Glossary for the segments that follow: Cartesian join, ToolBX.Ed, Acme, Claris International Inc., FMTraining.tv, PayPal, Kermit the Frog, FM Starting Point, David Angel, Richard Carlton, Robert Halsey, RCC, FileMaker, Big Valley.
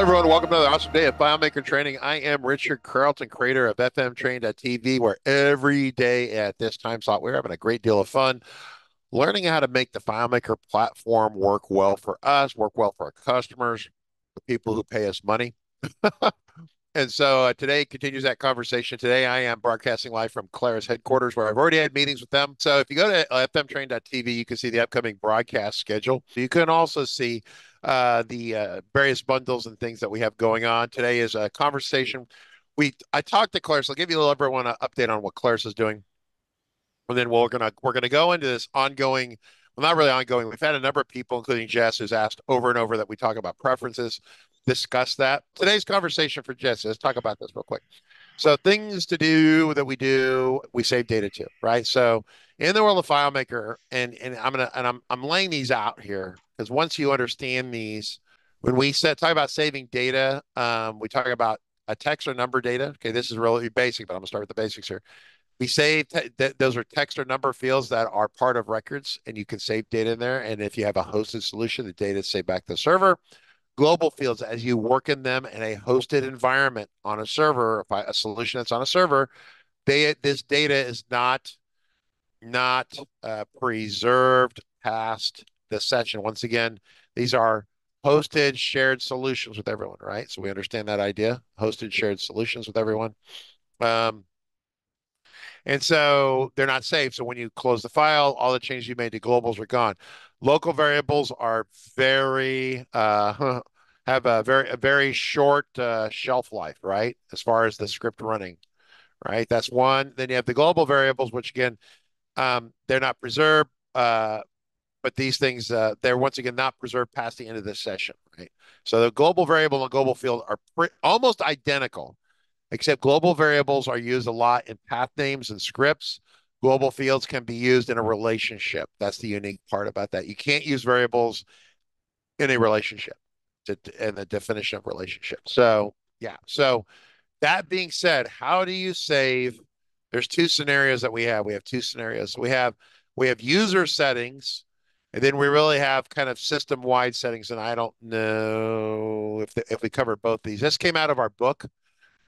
Hello, everyone. Welcome to another awesome day of FileMaker training. I am Richard Carlton, creator of FMTraining.tv, where every day at this time slot, we're having a great deal of fun learning how to make the FileMaker platform work well for us, work well for our customers, the people who pay us money. And so today continues that conversation. Today, I am broadcasting live from Clara's headquarters, where I've already had meetings with them. So if you go to FMTraining.tv, you can see the upcoming broadcast schedule. You can also see the various bundles and things that we have going on. Today is a conversation. I talked to Claire, so I'll give you a little everyone an update on what Claire's is doing. And then we're gonna go into this ongoing, well, not really ongoing. We've had a number of people, including Jess, who's asked over and over that we talk about preferences. Discuss that. Today's conversation for Jess, let's talk about this real quick. So things to do that we do, we save data to, right? So in the world of FileMaker, and I'm laying these out here because once you understand these, when we talk about saving data, we talk about a text or number data. Okay, this is really basic, but I'm gonna start with the basics here. We save those are text or number fields that are part of records, and you can save data in there. And if you have a hosted solution, the data is saved back to the server. Global fields, as you work in them in a hosted environment on a server, a solution that's on a server, this data is not preserved past the session. Once again, these are hosted shared solutions with everyone, right? So we understand that idea, hosted shared solutions with everyone. And so they're not saved. So when you close the file, all the changes you made to globals are gone. Local variables are have a very short shelf life, right? As far as the script running, right? That's one. Then you have the global variables, which again, they're not preserved, but these things, they're once again not preserved past the end of this session, right? So the global variable and global field are almost identical, except global variables are used a lot in path names and scripts. Global fields can be used in a relationship. That's the unique part about that. You can't use variables in a relationship in the definition of relationship. So, yeah. So that being said, how do you save? There's two scenarios that we have. We have two scenarios. We have user settings, and then we really have kind of system-wide settings, and I don't know if we cover both these. This came out of our book,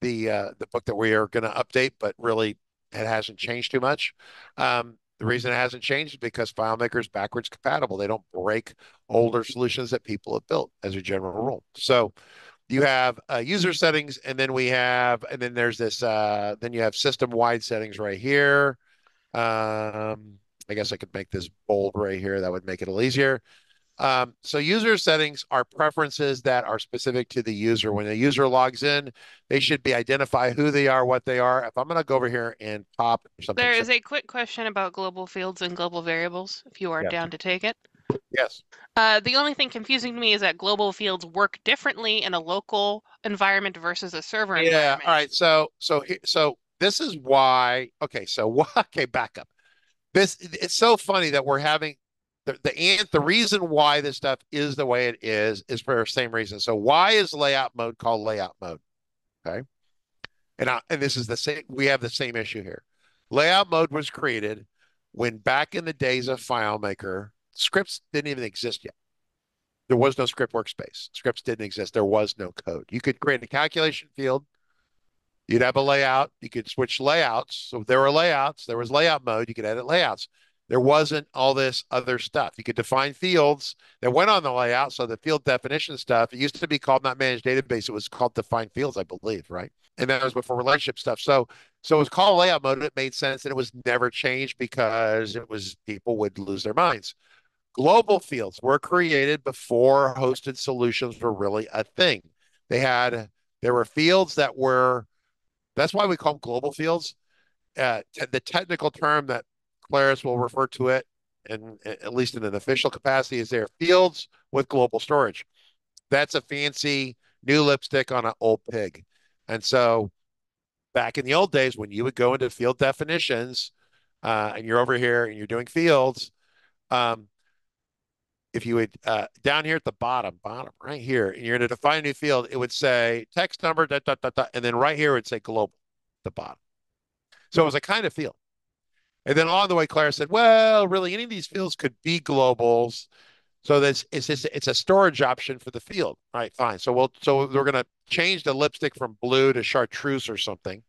the book that we are going to update, but really it hasn't changed too much. The reason it hasn't changed is because FileMaker is backwards compatible. They don't break older solutions that people have built as a general rule. So you have user settings, and then then you have system-wide settings right here. I guess I could make this bold right here. That would make it a little easier. So user settings are preferences that are specific to the user. When a user logs in, they should identify who they are, what they are. If I'm going to go over here and pop something. There is a quick question about global fields and global variables, if you are down to take it. Yes. The only thing confusing to me is that global fields work differently in a local environment versus a server environment. Yeah. All right. So this is why. Okay. Okay. Back up. It's so funny that we're having. The reason why this stuff is the way it is for the same reason. So why is layout mode called layout mode? Okay. And this is the same, we have the same issue here. Layout mode was created when back in the days of FileMaker, scripts didn't even exist yet. There was no script workspace. Scripts didn't exist. There was no code. You could create a calculation field. You'd have a layout. You could switch layouts. So there were layouts. There was layout mode. You could edit layouts. There wasn't all this other stuff. You could define fields that went on the layout. So the field definition stuff, it used to be called not managed database. It was called defined fields, I believe, right? And that was before relationship stuff. So it was called layout mode. It made sense, and it was never changed because it was people would lose their minds. Global fields were created before hosted solutions were really a thing. There were fields that were, that's why we call them global fields. The technical term that Claris will refer to it, and at least in an official capacity, is there fields with global storage. That's a fancy new lipstick on an old pig. And so back in the old days, when you would go into field definitions and you're over here and you're doing fields, if you would down here at the bottom right here, and you're going to define a new field, it would say text number, and then right here it would say global at the bottom. So it was a kind of field. And then along the way, Claire said, well, really, any of these fields could be globals. So that's it's a storage option for the field. All right, fine. So we're going to change the lipstick from blue to chartreuse or something,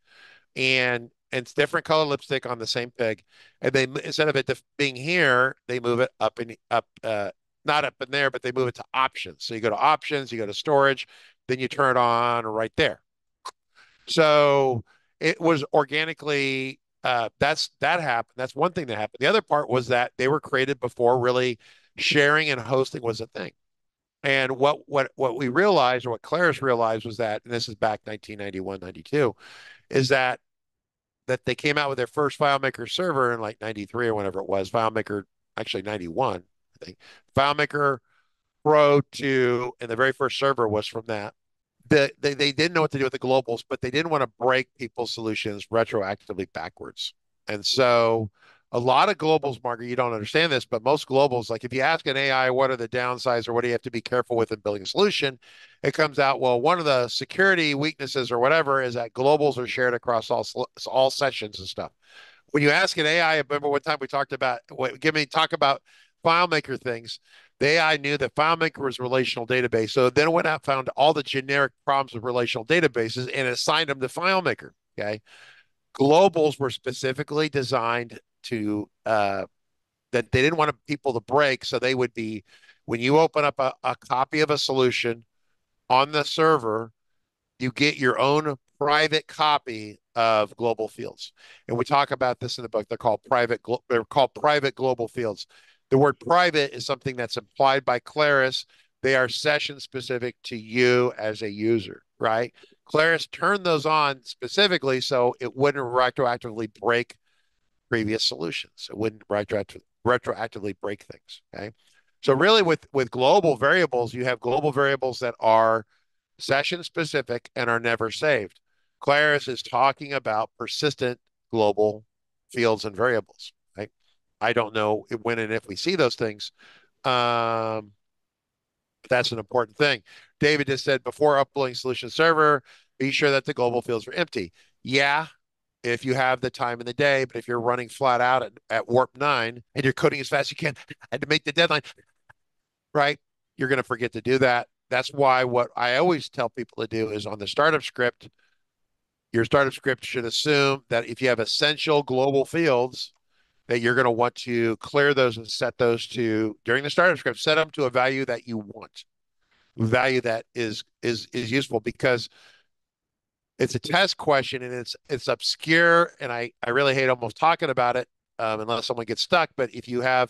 and it's different color lipstick on the same pig. And they, instead of it being here, they move it up and up, not up in there, but they move it to options. So you go to options, you go to storage, then you turn it on right there. So it was organically, that happened. That's one thing that happened. The other part was that they were created before really sharing and hosting was a thing. And what we realized, or what Claris realized, was that, and this is back 1991, 92, is that they came out with their first FileMaker server in like 93 or whenever it was, FileMaker, actually 91, I think. FileMaker Pro 2, and the very first server was from that. They didn't know what to do with the globals, but they didn't want to break people's solutions retroactively backwards. And so a lot of globals, Margaret, you don't understand this, but most globals, like if you ask an AI, what are the downsides or what do you have to be careful with in building a solution? It comes out, well, one of the security weaknesses or whatever is that globals are shared across all sessions and stuff. When you ask an AI, I remember one time we talked about, talk about FileMaker things. The AI knew that FileMaker was a relational database. So then it went out, found all the generic problems with relational databases and assigned them to FileMaker. Okay. Globals were specifically designed to, that they didn't want people to break. So they would be, when you open up a copy of a solution on the server, you get your own private copy of global fields. And we talk about this in the book. They're called private global fields. The word private is something that's implied by Claris. They are session specific to you as a user, right? Claris turned those on specifically so it wouldn't retroactively break previous solutions. It wouldn't retroactively break things, okay? So really with global variables, you have global variables that are session specific and are never saved. Claris is talking about persistent global fields and variables. I don't know when and if we see those things. But that's an important thing. David just said, before uploading solution server, be sure that the global fields are empty. Yeah, if you have the time in the day, but if you're running flat out at warp 9 and you're coding as fast as you can, I had to make the deadline, right? You're going to forget to do that. That's why what I always tell people to do is on the startup script, your startup script should assume that if you have essential global fields, that you're going to want to clear those and set those to, during the startup script, set them to a value that you want, value that is useful, because it's a test question and it's obscure. And I really hate almost talking about it unless someone gets stuck. But if you have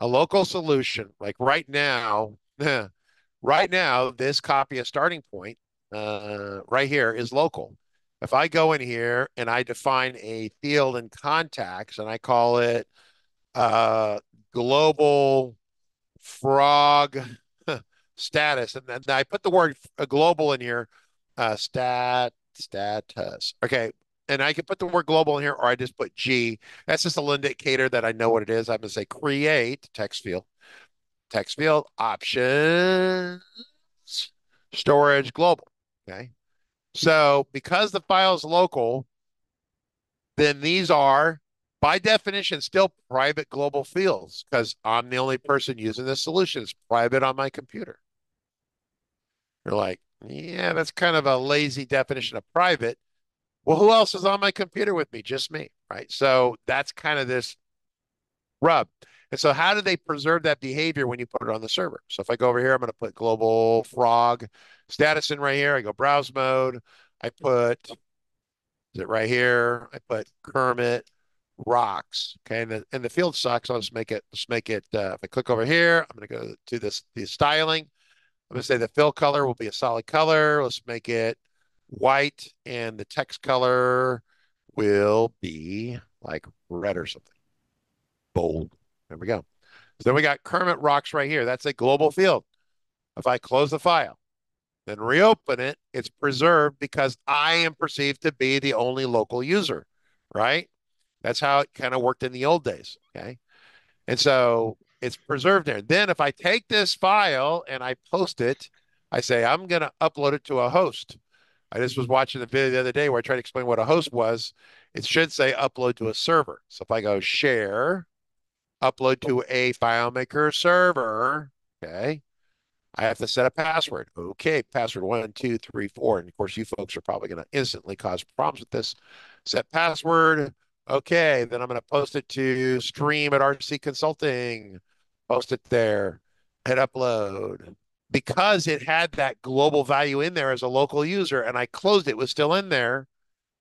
a local solution, like right now, this copy of Starting Point right here is local. If I go in here and I define a field in contacts and I call it global frog status, and then I put the word global in here, status, okay, and I can put the word global in here, or I just put G. That's just a little indicator that I know what it is. I'm going to say create text field, options, storage, global, okay? So because the file is local, then these are, by definition, still private global fields, because I'm the only person using this solution. It's private on my computer. You're like, yeah, that's kind of a lazy definition of private. Well, who else is on my computer with me? Just me, right? So that's kind of this rub. And so how do they preserve that behavior when you put it on the server? So if I go over here, I'm going to put global frog status in right here. I go browse mode. I put, is it right here? I put Kermit rocks. Okay. And the field sucks. I'll just make it, if I click over here, I'm going to go to the styling. I'm going to say the fill color will be a solid color. Let's make it white. And the text color will be like red or something. Bold. There we go. So then we got Kermit rocks right here. That's a global field. If I close the file, then reopen it, it's preserved because I am perceived to be the only local user, right? That's how it kind of worked in the old days, okay? And so it's preserved there. Then if I take this file and I post it, I say, I'm going to upload it to a host. I just was watching a video the other day where I tried to explain what a host was. It should say upload to a server. So if I go share, upload to a FileMaker server, Okay. I have to set a password. Okay, password 1234. And of course, you folks are probably going to instantly cause problems with this. Set password. Okay, then I'm going to post it to stream at RC Consulting. Post it there. Hit upload. Because it had that global value in there as a local user and I closed it, it was still in there.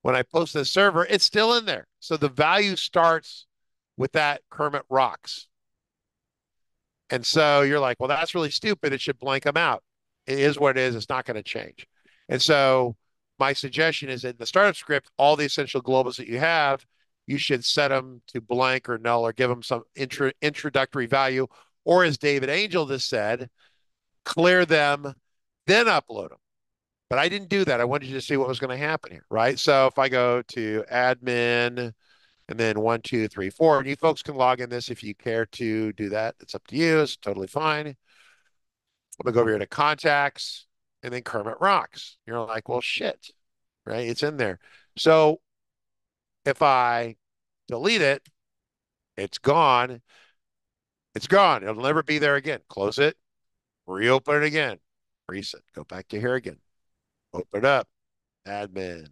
When I post the server, it's still in there. So the value starts with that Kermit Rocks. And so you're like, well, that's really stupid. It should blank them out. It is what it is. It's not going to change. And so my suggestion is in the startup script, all the essential globals that you have, you should set them to blank or null or give them some introductory value. Or as David Angel just said, clear them, then upload them. But I didn't do that. I wanted you to see what was going to happen here, right? So if I go to admin and then 1234, and you folks can log in this if you care to do that. It's up to you. It's totally fine. I'm going to go over here to contacts and then Kermit Rocks. You're like, well, shit, right? It's in there. So if I delete it, it's gone. It's gone. It'll never be there again. Close it. Reopen it again. Reset. Go back to here again. Open it up. Admin.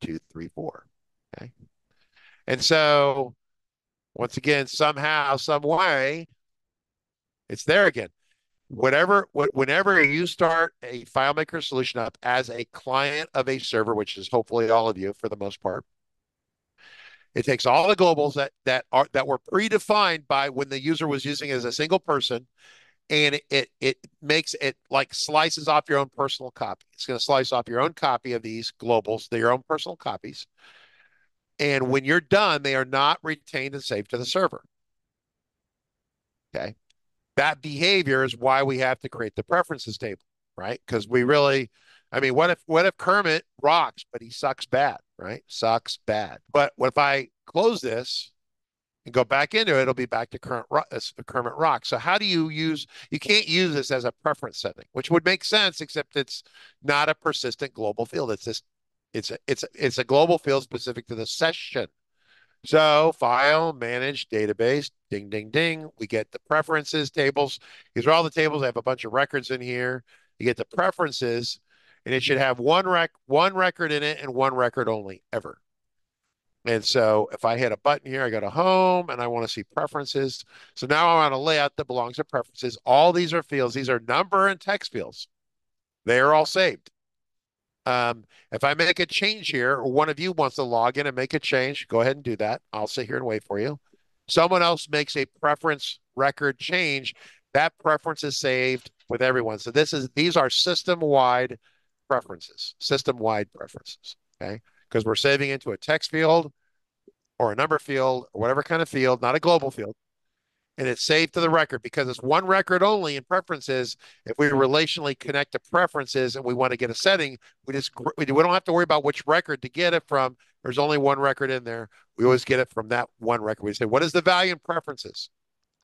234. Okay. And so once again, somehow, some way, it's there again. Whenever you start a FileMaker solution up as a client of a server, which is hopefully all of you for the most part, it takes all the globals that were predefined by when the user was using it as a single person. And it makes it like slices off your own personal copy. It's going to slice off your own copy of these globals, your own personal copies. And when you're done, they are not retained and saved to the server. Okay. That behavior is why we have to create the preferences table, right? Because we really, I mean, what if Kermit rocks, but he sucks bad, right? Sucks bad. But what if I close this and go back into it, it'll be back to Kermit Rock. So how do you use, you can't use this as a preference setting, which would make sense, except it's not a persistent global field. It's just, it's a global field specific to the session. So file, manage, database, ding, ding, ding. We get the preferences tables. These are all the tables. I have a bunch of records in here. You get the preferences and it should have one record in it and one record only ever. And so if I hit a button here, I go to home and I want to see preferences. So now I'm on a layout that belongs to preferences. All these are fields. These are number and text fields. They are all saved. If I make a change here, or one of you wants to log in and make a change, go ahead and do that. I'll sit here and wait for you. Someone else makes a preference record change. That preference is saved with everyone. So these are system-wide preferences, okay? Because we're saving into a text field or a number field or whatever kind of field, not a global field. And it's saved to the record because it's one record only in preferences. If we relationally connect to preferences and we want to get a setting, we don't have to worry about which record to get it from. There's only one record in there. We always get it from that one record. We say, what is the value in preferences?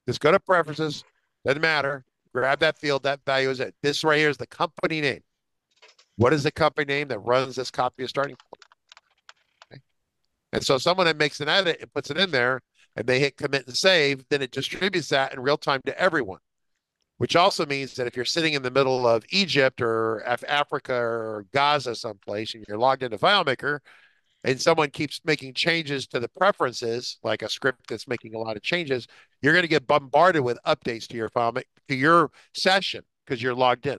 Just go to preferences. Doesn't matter. Grab that field. That value is it. This right here is the company name. What is the company name that runs this copy of Starting Point? And so someone that makes an edit and puts it in there and they hit commit and save, then it distributes that in real time to everyone, which also means that if you're sitting in the middle of Egypt or Africa or Gaza someplace and you're logged into FileMaker and someone keeps making changes to the preferences, like a script that's making a lot of changes, you're going to get bombarded with updates to your FileMaker, to your session because you're logged in.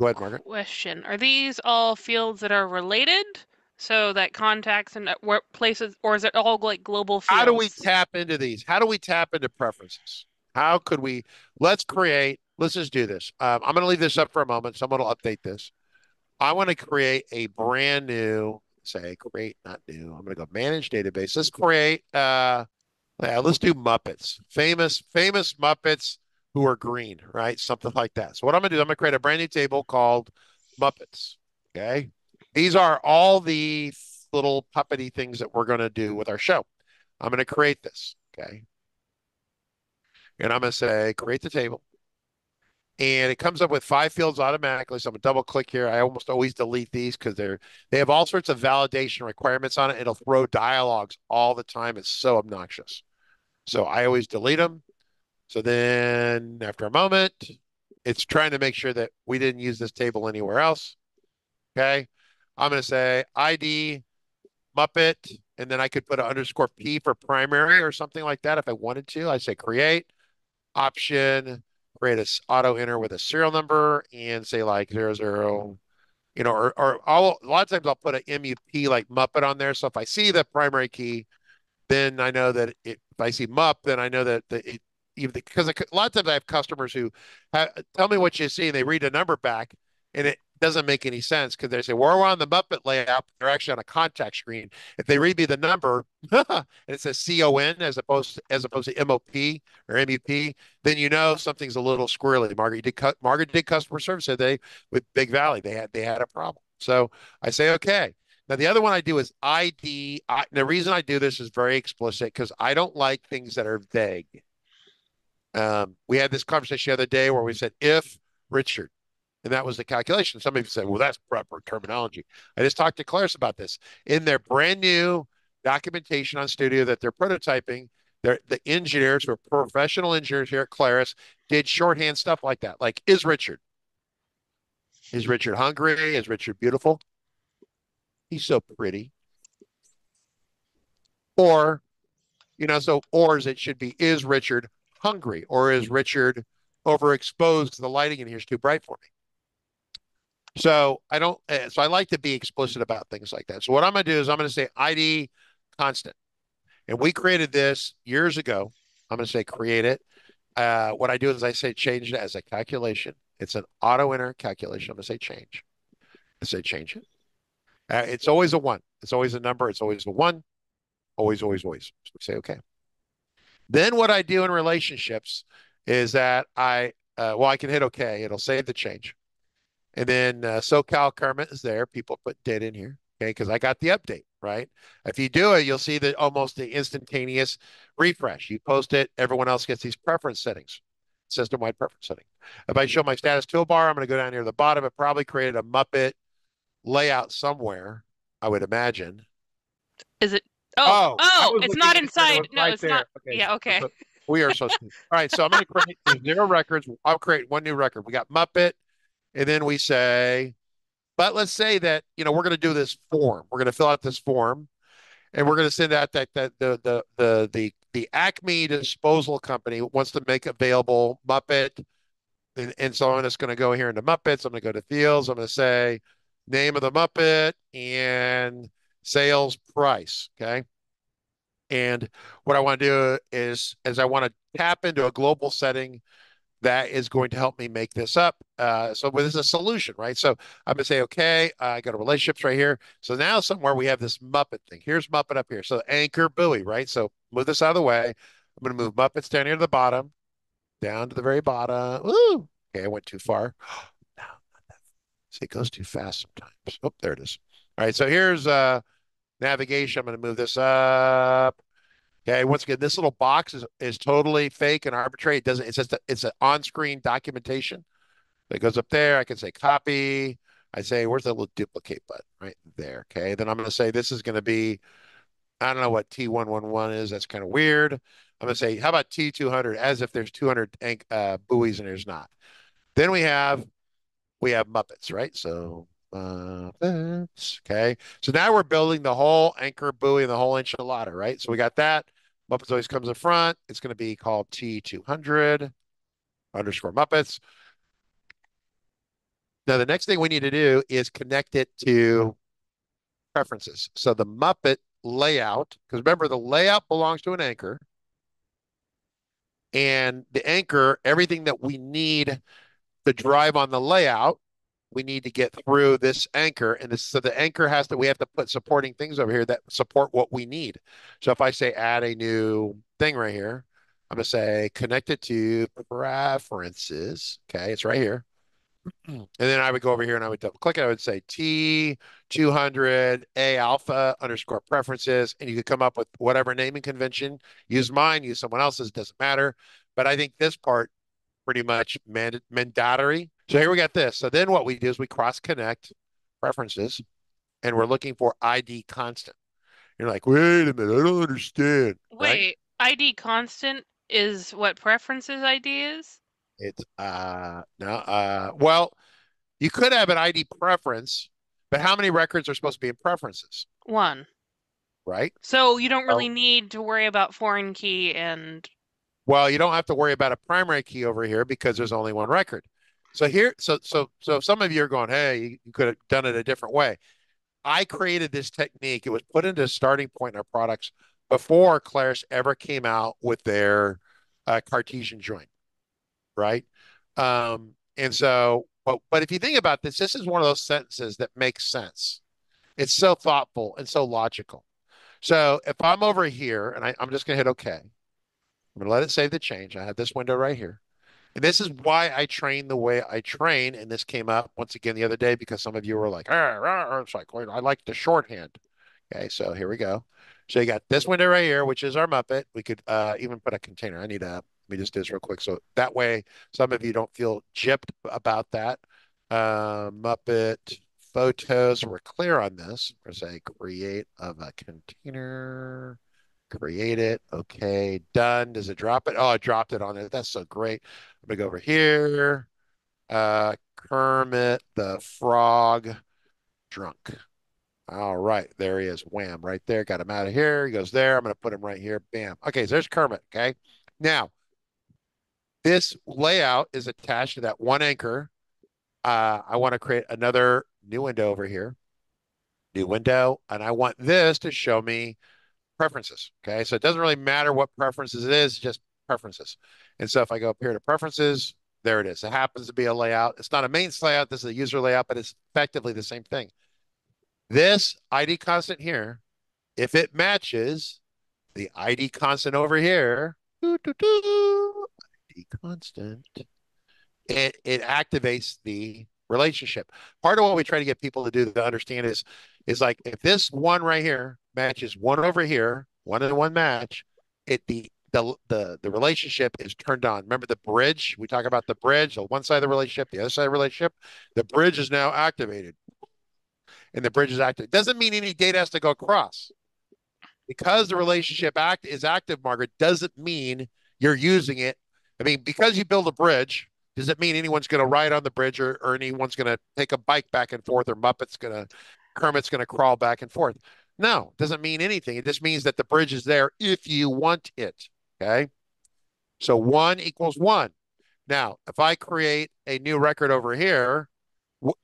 Go ahead, Margaret. Question. Are these all fields that are related? So that contacts and places, or is it all like global fields? How do we tap into these? How do we tap into preferences? How could we? Let's just do this. I'm going to leave this up for a moment. Someone will update this. I want to create a brand new, I'm going to go manage database. Let's create, let's do Muppets. Famous Muppets who are green, right? Something like that. So what I'm going to do, I'm going to create a brand new table called Muppets, okay? These are all the little puppety things that we're going to do with our show. I'm going to create this, okay? And I'm going to say, create the table. And it comes up with 5 fields automatically, so I'm going to double-click here. I almost always delete these because they have all sorts of validation requirements on it. It'll throw dialogues all the time. It's so obnoxious. So I always delete them. So then after a moment, it's trying to make sure that we didn't use this table anywhere else. Okay. I'm going to say ID Muppet, and then I could put an underscore P for primary or something like that if I wanted to. I say create, option, create an auto enter with a serial number and say like 00, you know, or a lot of times I'll put an MUP like Muppet on there. So if I see the primary key, then I know that if I see MUP, then I know that because a lot of times I have customers who tell me what you see and they read a number back and it doesn't make any sense because they say, well, we're on the Muppet layout, but they're actually on a contact screen. If they read me the number and it says CON as opposed to MOP or MUP, then you know something's a little squirrely. Margaret did customer service today with Big Valley. They had a problem. So I say, okay. Now, the other one I do is ID. The reason I do this is very explicit because I don't like things that are vague. We had this conversation the other day where we said, if Richard, and that was the calculation. Some of you said, well, that's proper terminology. I just talked to Claris about this. In their brand new documentation on Studio that they're prototyping, the engineers who are professional engineers here at Claris did shorthand stuff like that. Like, is Richard? Is Richard hungry? Is Richard beautiful? He's so pretty. Or, you know, so ors, it should be, is Richard hungry? Or is Richard overexposed? The lighting in here is too bright for me. So I like to be explicit about things like that. So what I'm going to do is I'm going to say ID constant. And we created this years ago. I'm going to say create it. What I do is I say change it as a calculation. It's an auto enter calculation. I'm going to say change. I say change it. It's always a one. It's always a number. It's always a one. Always, always, always. So we say okay. Then what I do in relationships is that I can hit okay. It'll save the change. And then SoCal Kermit is there. People put data in here, okay? Because I got the update, right? If you do it, you'll see that almost the instantaneous refresh. You post it, everyone else gets these preference settings, system-wide preference setting. If I show my status toolbar, I'm going to go down here to the bottom. It probably created a Muppet layout somewhere, I would imagine. Is it? Oh, it's not inside. No, it's not. Okay. Yeah, okay. So we are so stupid. All right, so I'm going to create 0 records. I'll create one new record. We got Muppet. And then we say, but let's say that, you know, we're going to do this form. We're going to fill out this form and we're going to send out the Acme disposal company wants to make available Muppet. And so I'm just going to go here into Muppets. I'm going to go to fields. I'm going to say name of the Muppet and sales price. Okay. And what I want to do is I want to tap into a global setting that is going to help me make this up. So this is a solution, right? So I'm gonna say, okay, I got a relationships right here. So now somewhere we have this Muppet thing. Here's Muppet up here. So anchor buoy, right? So move this out of the way. I'm gonna move Muppets down here to the bottom, down to the very bottom. Woo! Okay, I went too far. No, not that far. See, it goes too fast sometimes. Oh, there it is. All right, so here's navigation. I'm gonna move this up. Okay, once again, this little box is totally fake and arbitrary. It doesn't, it's just, it's an on-screen documentation that goes up there. I can say copy. I say, where's that little duplicate button? Right there, okay? Then I'm going to say this is going to be, I don't know what T111 is. That's kind of weird. I'm going to say, how about T200? As if there's 200 buoys and there's not. Then we have Muppets, right? So Muppets, okay. So now we're building the whole anchor buoy and the whole enchilada, right? So we got that. Muppets always comes in front. It's going to be called T200 underscore Muppets. Now, the next thing we need to do is connect it to preferences. So the Muppet layout, because remember, the layout belongs to an anchor. And the anchor, everything that we need to drive on the layout, we need to get through this anchor. And so the anchor we have to put supporting things over here that support what we need. So if I say add a new thing right here, I'm going to say connect it to preferences. Okay, it's right here. And then I would go over here and I would double click it. I would say T200 A alpha underscore preferences. And you could come up with whatever naming convention. Use mine, use someone else's, doesn't matter. But I think this part pretty much mandatory. So here we got this. So then what we do is we cross-connect preferences, and we're looking for ID constant. You're like, wait a minute, I don't understand. Wait, right? ID constant is what preferences ID is? It's well, you could have an ID preference, but how many records are supposed to be in preferences? One. Right? So you don't really need to worry about foreign key and... Well, you don't have to worry about a primary key over here because there's only one record. So here, so some of you are going, hey, you could have done it a different way. I created this technique. It was put into a starting point in our products before Claris ever came out with their Cartesian join, right? And so, but if you think about this, this is one of those sentences that makes sense. It's so thoughtful and so logical. So if I'm over here and I'm just going to hit OK. I'm going to let it save the change. I have this window right here. And this is why I train the way I train. And this came up once again the other day because some of you were like, it's like, I like the shorthand. Okay, so here we go. So you got this window right here, which is our Muppet. We could even put a container. Let me just do this real quick. So that way, some of you don't feel gypped about that. Muppet photos. We're clear on this. We're going to say create of a container. Create it. Okay, done. Does it drop it? Oh, I dropped it on there. That's so great. I'm gonna go over here. Kermit the Frog drunk. All right, there he is. Wham, right there. Got him out of here. He goes there. I'm gonna put him right here. Bam. Okay, so there's Kermit. Okay, now this layout is attached to that one anchor. I want to create another new window over here. New window, and I want this to show me preferences. Okay, so it doesn't really matter what preferences it is, just preferences. And so if I go up here to preferences, there it is. It happens to be a layout. It's not a mains layout. This is a user layout, but it's effectively the same thing. This ID constant here, if it matches the ID constant over here, ID constant, it activates the relationship. Part of what we try to get people to do to understand is like if this one right here matches one over here, one-to-one match, the relationship is turned on. Remember the bridge? We talk about the bridge, so one side of the relationship, the other side of the relationship. The bridge is now activated. And the bridge is active. Doesn't mean any data has to go across. Because the relationship is active, Margaret, doesn't mean you're using it. I mean, because you build a bridge, does it mean anyone's going to ride on the bridge or anyone's going to take a bike back and forth or Kermit's going to crawl back and forth? No, doesn't mean anything. It just means that the bridge is there if you want it, okay? So 1 equals 1. Now, if I create a new record over here,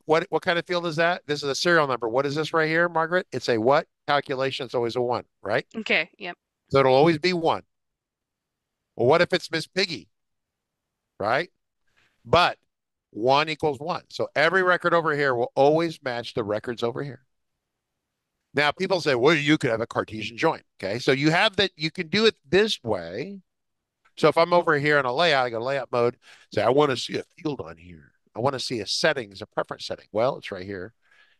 what kind of field is that? This is a serial number. What is this right here, Margaret? It's a what? Calculation. It's always a 1, right? Okay, yep. So it'll always be 1. Well, what if it's Miss Piggy, right? But 1 equals 1. So every record over here will always match the records over here. Now, people say, well, you could have a Cartesian join, okay? So you have that. You can do it this way. So if I'm over here in a layout, I go to layout mode, say, I want to see a field on here. I want to see a settings, a preference setting. Well, it's right here.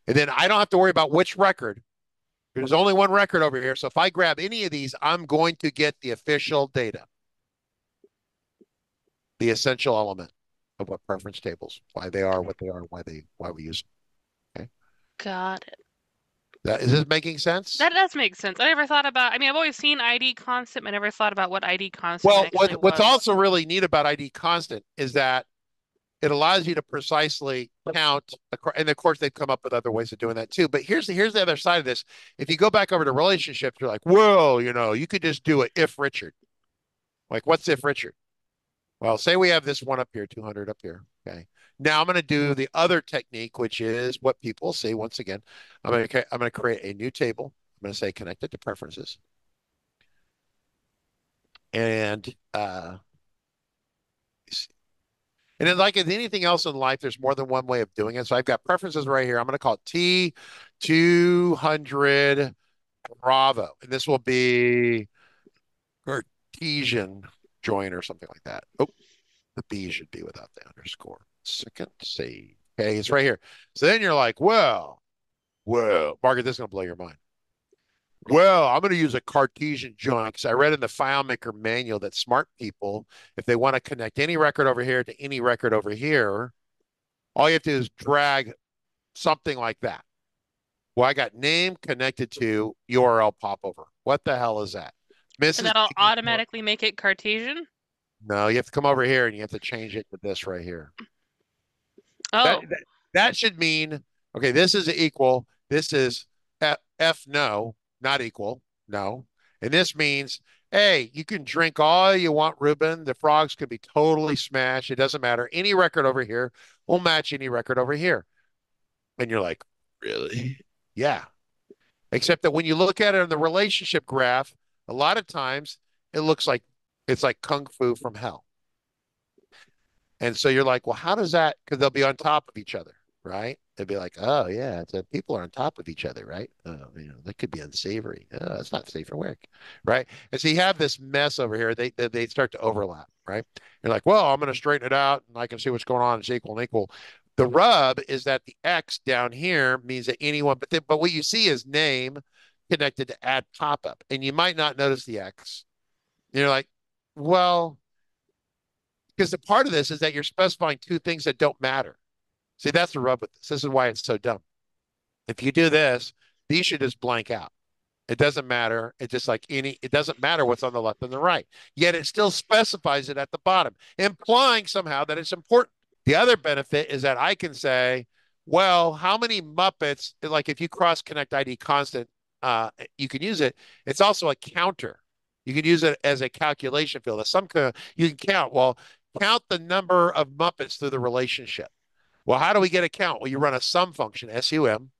And then I don't have to worry about which record. There's only one record over here. So if I grab any of these, I'm going to get the official data, the essential element of what preference tables, why they are, what they are, why we use them, okay? Got it. Is this making sense? That does make sense. I never thought about, I mean, I've always seen ID constant, but I never thought about what ID constant actually was. Well, what's also really neat about ID constant is that it allows you to precisely count, and of course, they've come up with other ways of doing that too. But here's the other side of this. If you go back over to relationships, you're like, whoa, you know, you could just do it if Richard. Like, what's if Richard? Well, say we have this one up here, 200 up here, okay? Now I'm going to do the other technique, which is what people see. Once again, I'm going to create a new table. I'm going to say connect it to preferences. And then like with anything else in life, there's more than one way of doing it. So I've got preferences right here. I'm going to call it T200 Bravo. And this will be Cartesian join or something like that. Oh, the B should be without the underscore. Second save. Okay, it's right here. So then you're like, well, Margaret, this is going to blow your mind. Well, I'm going to use a Cartesian join because I read in the FileMaker manual that smart people, if they want to connect any record over here to any record over here, all you have to do is drag something like that. Well, I got name connected to URL popover. What the hell is that? Mrs. And that'll automatically make it Cartesian? No, you have to come over here and you have to change it to this right here. Oh, that should mean, okay, this is equal. This is F no, not equal, no. And this means, hey, you can drink all you want, Ruben. The frogs could be totally smashed. It doesn't matter. Any record over here will match any record over here. And you're like, really? Yeah. Except that when you look at it in the relationship graph, a lot of times it looks like it's like kung fu from hell. And so you're like, well, how does that, because they'll be on top of each other, right? They'd be like, oh, yeah, it's that people are on top of each other, right? Oh, you know, that could be unsavory. Oh, that's not safe for work, right? And so you have this mess over here. They start to overlap, right? You're like, well, I'm going to straighten it out, and I can see what's going on. It's equal and equal. The rub is that the X down here means that anyone, but what you see is name connected to add pop-up, and you might not notice the X. And you're like, well, because the part of this is that you're specifying two things that don't matter. See, that's the rub with this. This is why it's so dumb. If you do this, these should just blank out. It doesn't matter. It's just like any, it doesn't matter what's on the left and the right. Yet it still specifies it at the bottom, implying somehow that it's important. The other benefit is that I can say, well, how many Muppets, like if you cross connect ID constant, you can use it. It's also a counter. You can use it as a calculation field. As some kind of, you can count. Well, count the number of Muppets through the relationship. Well, how do we get a count? Well, you run a sum function, SUM,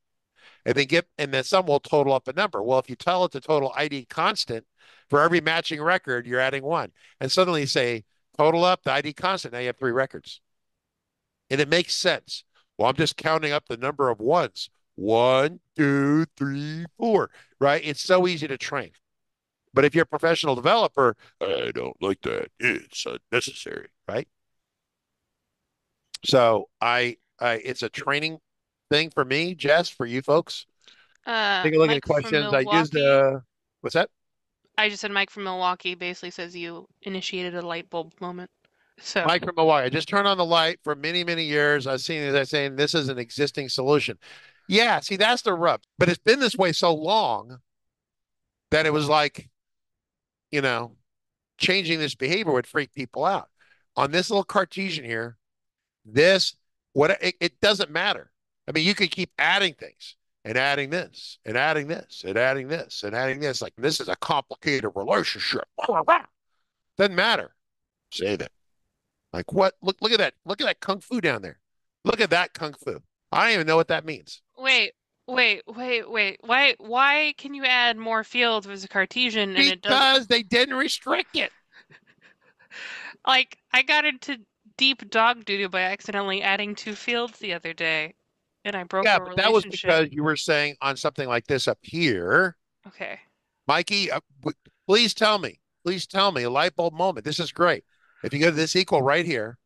and then the sum will total up a number. Well, if you tell it to total ID constant for every matching record, you're adding one. And suddenly you say, total up the ID constant. Now you have three records. And it makes sense. Well, I'm just counting up the number of ones. 1, 2, 3, 4, right? It's so easy to train. But if you're a professional developer, I don't like that. It's unnecessary, right? So it's a training thing for me, Jess, for you folks. Take a look at questions. I used a, what's that? I just said Mike from Milwaukee basically says you initiated a light bulb moment. So Mike from Milwaukee, I just turned on the light for many, many years. I've seen it as I saying this is an existing solution. Yeah, see, that's the rub. But it's been this way so long that it was like, you know, changing this behavior would freak people out. On this little Cartesian here, this, it doesn't matter. I mean, you could keep adding things and adding this and adding this and adding this and adding this. Like, this is a complicated relationship. Doesn't matter. Say that. Like, what? Look at that. Look at that kung fu down there. Look at that kung fu. I don't even know what that means. Wait. Why can you add more fields as a Cartesian? And it doesn't? Because they didn't restrict it. Like, I got into deep dog doo-doo by accidentally adding two fields the other day, and I broke a relationship. Yeah, but that was because you were saying on something like this up here. Okay. Mikey, please tell me. Please tell me. A light bulb moment. This is great. If you go to this equal right here,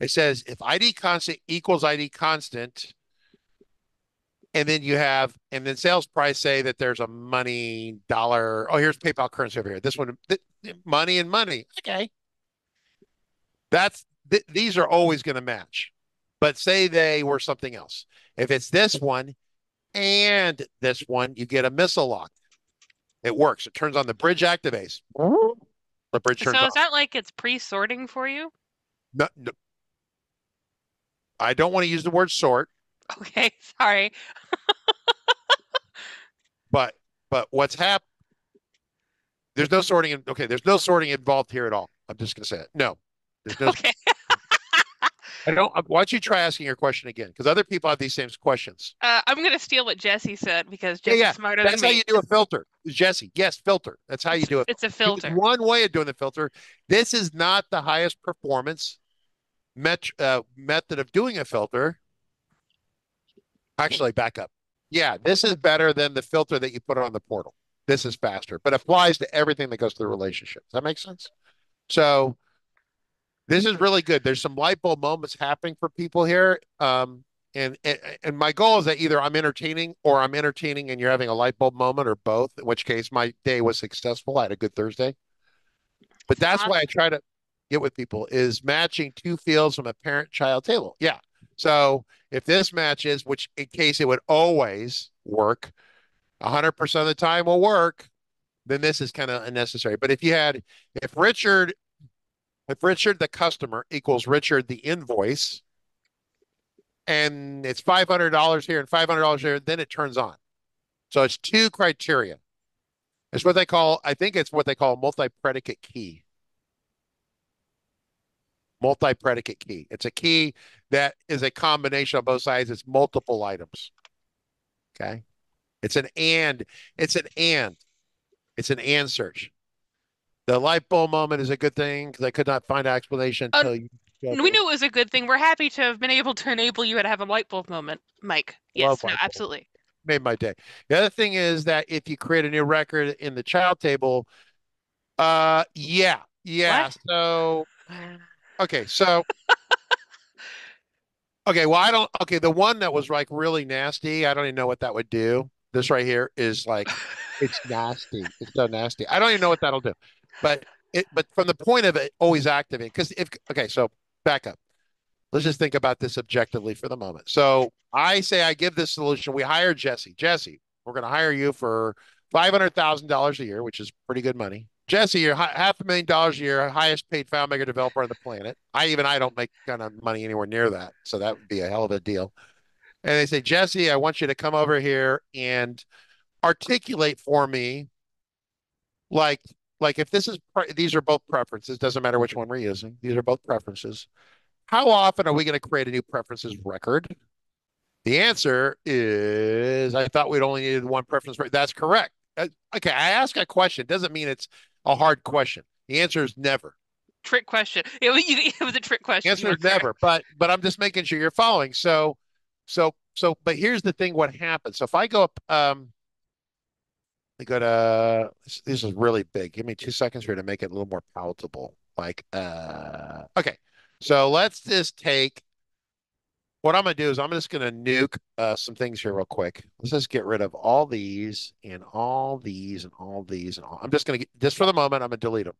it says if ID constant equals ID constant, and then you have, and then sales price say that there's a money, dollar. Oh, here's PayPal currency over here. This one, money and money. Okay. That's, these are always going to match, but say they were something else. If it's this one and this one, you get a missile lock. It works. It turns on the bridge activates. The bridge turns off. So is that like it's pre-sorting for you? No. I don't want to use the word sort. Okay, sorry. but what's happened? There's no sorting. Okay, there's no sorting involved here at all. I'm just going to say it. No. Okay. Why don't you try asking your question again? Because other people have these same questions. I'm going to steal what Jesse said because Jesse's smarter than me. That's how you do a filter. Jesse, yes, filter. That's how you do it. It's a filter. It's one way of doing the filter. This is not the highest performance method of doing a filter. Actually, back up. Yeah, this is better than the filter that you put on the portal. This is faster, but applies to everything that goes to the relationship. Does that make sense? So this is really good. There's some light bulb moments happening for people here. And my goal is that either I'm entertaining or I'm entertaining and you're having a light bulb moment or both, in which case my day was successful. I had a good Thursday. But that's why I try to get with people is matching two fields from a parent-child table. Yeah. So if this matches, which in case it would always work, 100% of the time will work, then this is kind of unnecessary. But if Richard If Richard, the customer, equals Richard, the invoice, and it's $500 here and $500 there, then it turns on. So it's two criteria. It's what they call, I think it's what they call multi-predicate key. Multi-predicate key. It's a key that is a combination of both sides. It's multiple items. Okay. It's an and. It's an and. It's an and search. The light bulb moment is a good thing because I could not find an explanation until you. We knew it was a good thing. We're happy to have been able to enable you to have a light bulb moment, Mike. Yes, no, absolutely. Made my day. The other thing is that if you create a new record in the child table, What? So, okay, so, okay, well, I don't, okay, the one that was like really nasty, I don't even know what that would do. This right here is like, it's nasty. It's so nasty. I don't even know what that'll do. But it, but from the point of it, always activate. Because if, okay, so back up. Let's just think about this objectively for the moment. So I say I give this solution. We hire Jesse. Jesse, we're going to hire you for $500,000 a year, which is pretty good money. Jesse, you're $500,000 a year, highest paid FileMaker developer on the planet. I don't make kind of money anywhere near that. So that would be a hell of a deal. And they say, Jesse, I want you to come over here and articulate for me, like if this is, these are both preferences, doesn't matter which one we're using. These are both preferences. How often are we going to create a new preferences record? The answer is, I thought we'd only needed one preference record. That's correct. Okay, I ask a question. It doesn't mean it's a hard question. The answer is never. Trick question. It was a trick question. The answer is never, but I'm just making sure you're following. So, but here's the thing, what happens. So if I go up, I go to, this is really big. Give me 2 seconds here to make it a little more palatable. Like, okay. So let's just take, what I'm going to do is I'm just going to nuke some things here real quick. Let's just get rid of all these and all these and all these. And all. I'm just going to, just for the moment, I'm going to delete them.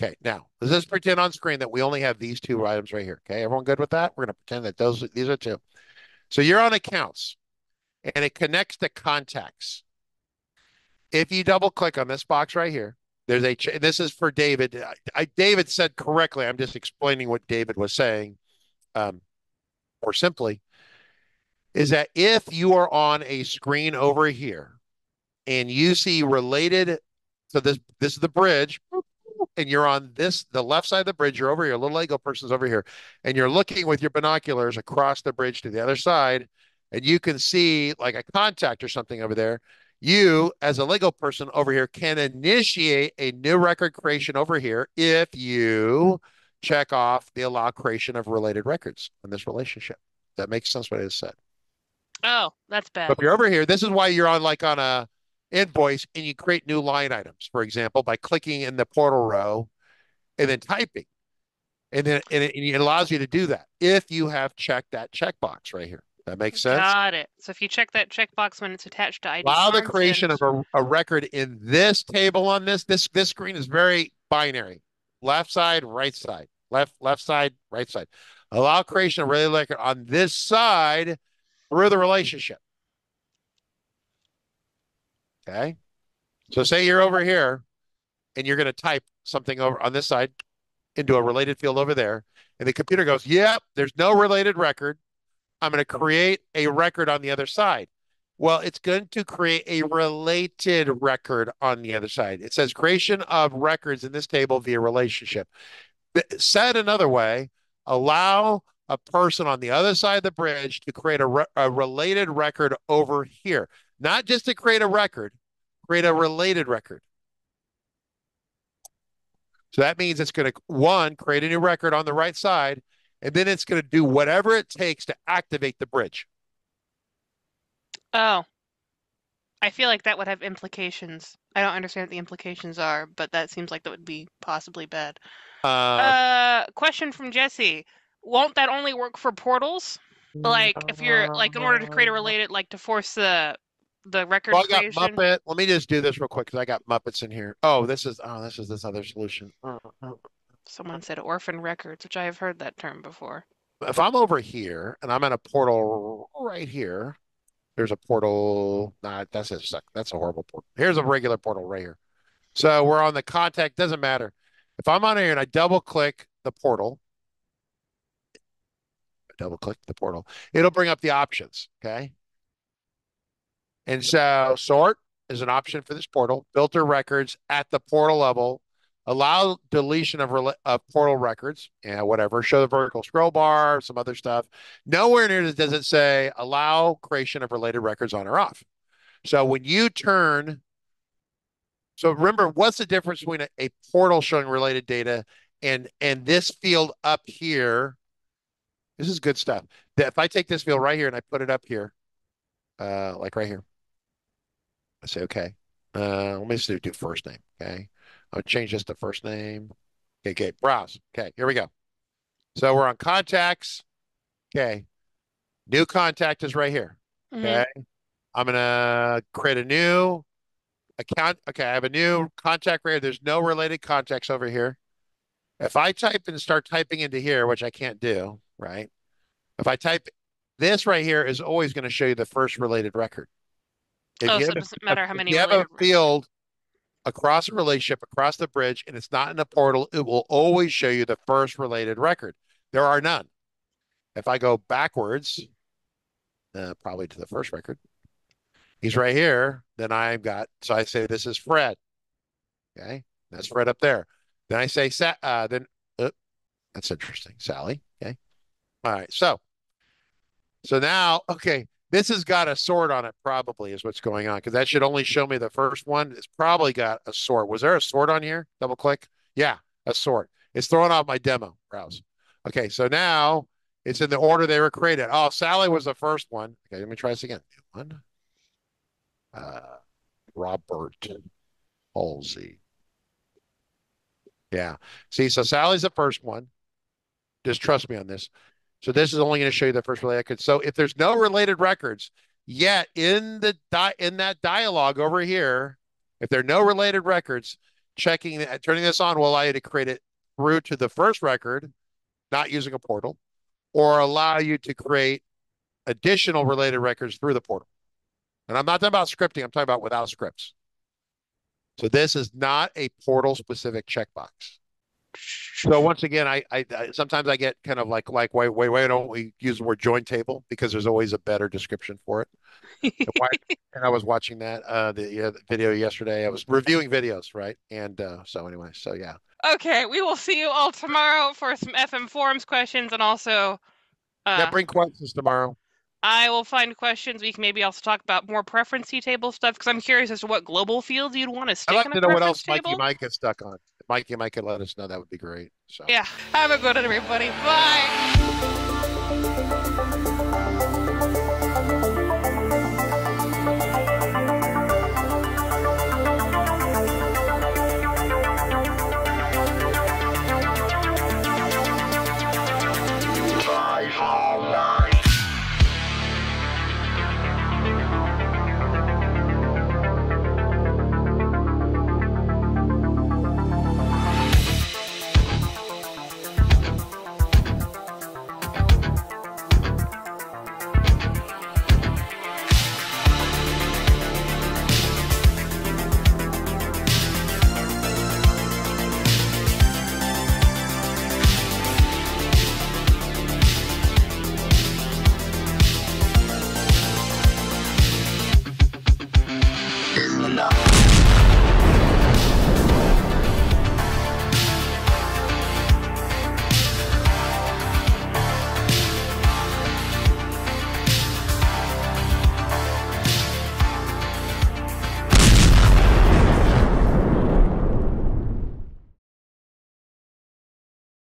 Okay, now, let's just pretend on screen that we only have these two items right here. Okay, everyone good with that? We're going to pretend that these are two. So you're on accounts, and it connects to contacts. If you double-click on this box right here, there's a, this is for David. David said correctly. I'm just explaining what David was saying, more simply, is that if you are on a screen over here and you see related, so this is the bridge, and you're on this, the left side of the bridge, you're over here, little Lego person's over here, and you're looking with your binoculars across the bridge to the other side, and you can see like a contact or something over there. You, as a Lego person over here, can initiate a new record creation over here if you check off the allow creation of related records in this relationship. That makes sense what I just said. Oh, that's bad. But if you're over here, this is why you're on like on a invoice and you create new line items, for example, by clicking in the portal row and then typing. And then and it allows you to do that if you have checked that checkbox right here. That makes sense. Got it. So if you check that checkbox when it's attached to ID, allow the creation of a record in this table on this screen is very binary. Left side, right side. Left side, right side. Allow creation of related record on this side through the relationship. Okay. So say you're over here and you're going to type something over on this side into a related field over there. And the computer goes, yep, there's no related record. I'm going to create a record on the other side. Well, it's going to create a related record on the other side. It says creation of records in this table via relationship. Said another way, allow a person on the other side of the bridge to create a related record over here. Not just to create a record, create a related record. So that means it's going to, one, create a new record on the right side, and then it's going to do whatever it takes to activate the bridge. Oh, I feel like that would have implications. I don't understand what the implications are, but that seems like that would be possibly bad. Question from Jesse. Won't that only work for portals? Like if you're like in order to create a related, like to force the record creation. Well, I got Muppet. Let me just do this real quick because I got Muppets in here. Oh, this is this other solution. Someone said orphan records, which I have heard that term before. If I'm over here and I'm in a portal right here, there's a portal. Nah, that's a horrible portal. Here's a regular portal right here. So we're on the contact. Doesn't matter. If I'm on here and I double click the portal, it'll bring up the options. Okay. And so sort is an option for this portal, filter records at the portal level, allow deletion of portal records, whatever, show the vertical scroll bar, some other stuff. Nowhere in here does it say allow creation of related records on or off. So when you turn, so remember, what's the difference between a portal showing related data and this field up here? This is good stuff. If I take this field right here and I put it up here, like right here, I say, okay, let me just do first name. Okay. I'll change this to first name. Okay. Browse. Okay. Here we go. So we're on contacts. Okay. New contact is right here. Okay. Mm-hmm. I'm going to create a new account. Okay. I have a new contact right here. There's no related contacts over here. If I type and start typing into here, which I can't do, right? If I type, this right here is always going to show you the first related record. If oh, so it doesn't matter how many. If you have a field across a relationship, across the bridge, and it's not in a portal, it will always show you the first related record. There are none. If I go backwards, probably to the first record, he's right here, then I've got, so I say this is Fred. Okay, that's Fred up there. Then I say, that's interesting, Sally. Okay, all right, so now, okay, this has got a sort on it, probably, is what's going on, because that should only show me the first one. It's probably got a sort. Was there a sort on here? Double click. Yeah, a sort. It's throwing off my demo browse. Okay, so now it's in the order they were created. Oh, Sally was the first one. Okay, let me try this again. One. Robert Halsey. Yeah. See, so Sally's the first one. Just trust me on this. So this is only going to show you the first related record. So if there's no related records yet in the that dialog over here, if there are no related records, checking turning this on will allow you to create it through to the first record, not using a portal, or allow you to create additional related records through the portal. And I'm not talking about scripting. I'm talking about without scripts. So this is not a portal-specific checkbox. So once again, I sometimes I get kind of like why don't we use the word join table, because there's always a better description for it. And I was watching that the video yesterday. I was reviewing videos, right? And so anyway, so yeah. Okay, we will see you all tomorrow for some FM forums questions, and also yeah, bring questions tomorrow. I will find questions. We can maybe also talk about more preference table stuff, because I'm curious as to what global fields you'd want to stick in a preference table. I'd like to know what else Mikey might get stuck on. Mikey might let us know. That would be great. So yeah, have a good one, everybody. Bye.